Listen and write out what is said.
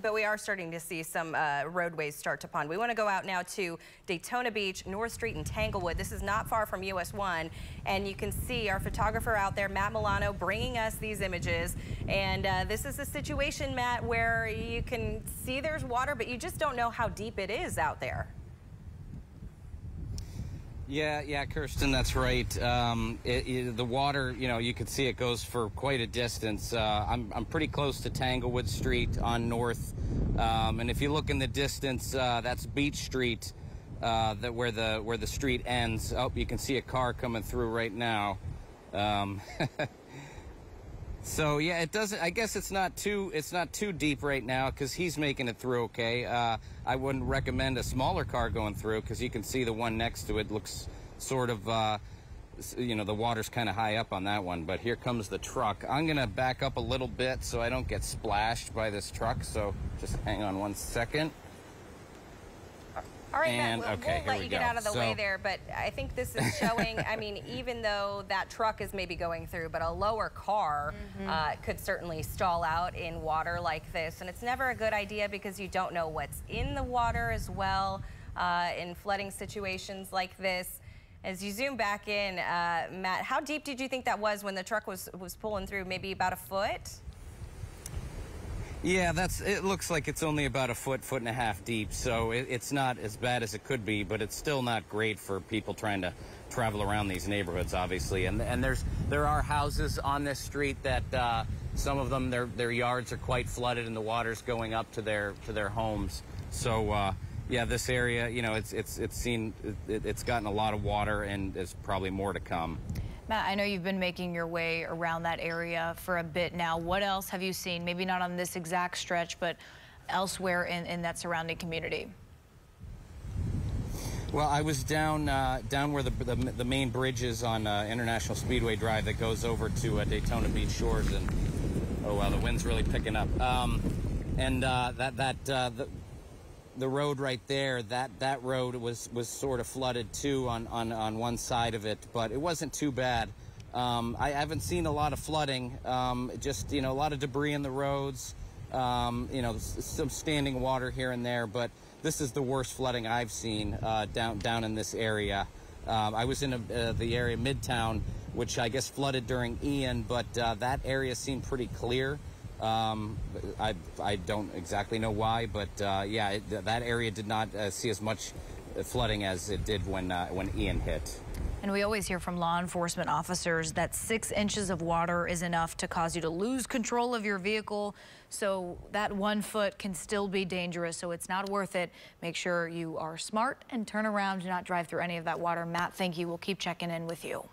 But we are starting to see some roadways start to pond. We want to go out now to Daytona Beach, North Street, and Tanglewood. This is not far from US 1, and you can see our photographer out there, Matt Milano, bringing us these images. And this is a situation, Matt, where you can see there's water, but you just don't know how deep it is out there. Yeah, Kirsten, that's right. The water, you know, you can see it goes for quite a distance. I'm pretty close to Tanglewood Street on North, and if you look in the distance, that's Beach Street, where the street ends. Oh, you can see a car coming through right now. So yeah, it doesn't. I guess it's not too deep right now because he's making it through okay. I wouldn't recommend a smaller car going through because you can see the one next to it looks sort of, you know, the water's kind of high up on that one. But here comes the truck. I'm gonna back up a little bit so I don't get splashed by this truck. So just hang on one second. All right, and, Matt, we'll let you get out of the way there, but I think this is showing, I mean, even though that truck is maybe going through, but a lower car could certainly stall out in water like this. And it's never a good idea because you don't know what's in the water as well in flooding situations like this. As you zoom back in, Matt, how deep did you think that was when the truck was pulling through? Maybe about a foot? Yeah, it looks like it's only about a foot, foot and a half deep, so it's not as bad as it could be, but it's still not great for people trying to travel around these neighborhoods, obviously. And there are houses on this street that some of them, their yards are quite flooded and the water's going up to their homes. So yeah, this area, you know, it's gotten a lot of water and there's probably more to come. Matt, I know you've been making your way around that area for a bit now. What else have you seen? Maybe not on this exact stretch, but elsewhere in that surrounding community. Well, I was down where the main bridge is on International Speedway Drive that goes over to Daytona Beach Shores, and oh wow, the wind's really picking up. The road right there, that road was sort of flooded too on one side of it, but it wasn't too bad. I haven't seen a lot of flooding, just, you know, a lot of debris in the roads, you know, some standing water here and there, but this is the worst flooding I've seen down in this area. I was in the area Midtown, which I guess flooded during Ian, but that area seemed pretty clear. I don't exactly know why, but yeah, that area did not see as much flooding as it did when Ian hit. And we always hear from law enforcement officers that 6 inches of water is enough to cause you to lose control of your vehicle. So that 1 foot can still be dangerous, so it's not worth it. Make sure you are smart and turn around. Do not drive through any of that water. Matt, thank you. We'll keep checking in with you.